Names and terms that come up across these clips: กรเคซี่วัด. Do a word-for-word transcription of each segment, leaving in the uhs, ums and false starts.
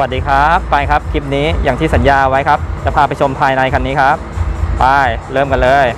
วัสดีครับไปครับคลิปนี้อย่างที่สัญญาไว้ครับจะพาไปชมภายในคันนี้ครับไปเริ่มกันเลย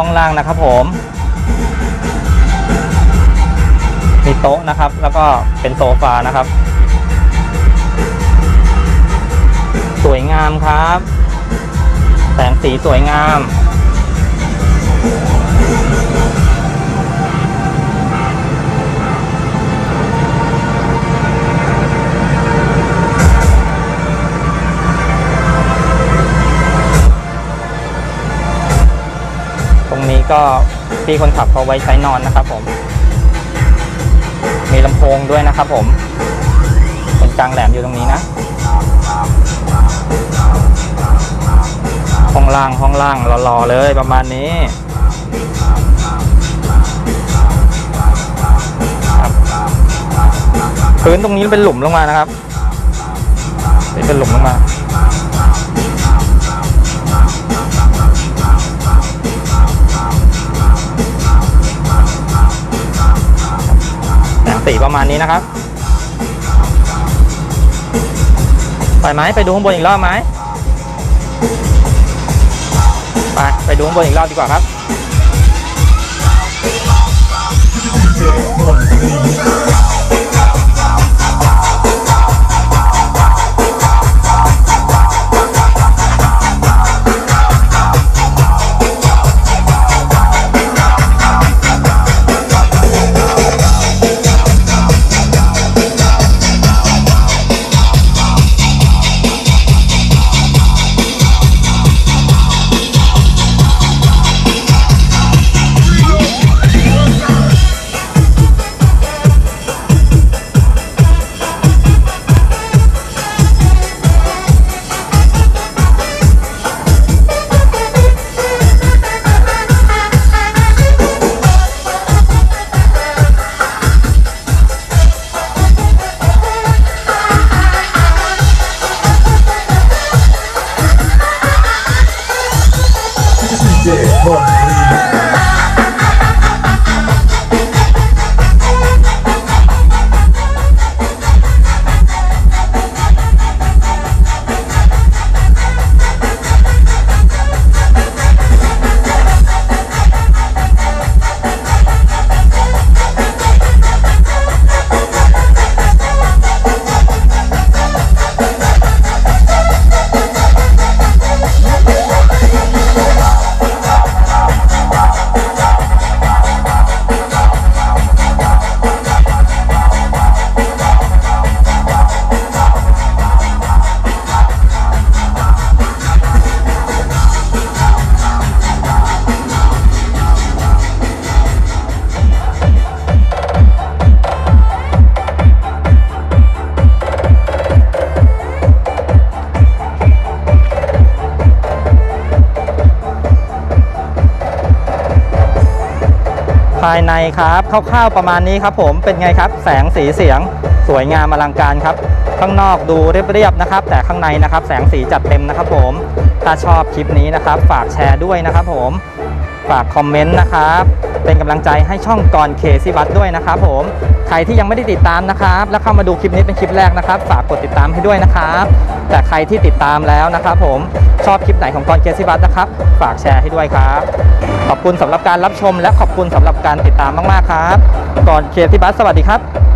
ห้องล่างนะครับผมมีโต๊ะนะครับแล้วก็เป็นโซฟานะครับสวยงามครับแสงสีสวยงามก็พี่คนขับเขาไว้ใช้นอนนะครับผมมีลำโพงด้วยนะครับผมเป็นกลางแหลมอยู่ตรงนี้นะห้องล่างห้องล่างรอๆเลยประมาณนี้ครับพื้นตรงนี้เป็นหลุมลงมานะครับเป็นหลุมลงมา นี้นะครับปล่อยไหมไปดูข้างบนอีกรอบไหมไปไปดูข้างบนอีกรอบดีกว่าครับภายในครับคร่าวๆประมาณนี้ครับผมเป็นไงครับแสงสีเสียงสวยงามอลังการครับข้างนอกดูเรียบๆนะครับแต่ข้างในนะครับแสงสีจัดเต็มนะครับผมถ้าชอบคลิปนี้นะครับฝากแชร์ด้วยนะครับผมฝากคอมเมนต์นะครับเป็นกำลังใจให้ช่องกรเคซี่วัดด้วยนะครับผมใครที่ยังไม่ได้ติดตามนะครับแล้วเข้ามาดูคลิปนี้เป็นคลิปแรกนะครับฝากกดติดตามให้ด้วยนะครับแต่ใครที่ติดตามแล้วนะครับผมชอบคลิปไหนของกรเคซี่วัดนะครับฝากแชร์ให้ด้วยครับขอบคุณสำหรับการรับชมและขอบคุณสำหรับการติดตามมากๆครับกรเคซี่วัดสวัสดีครับ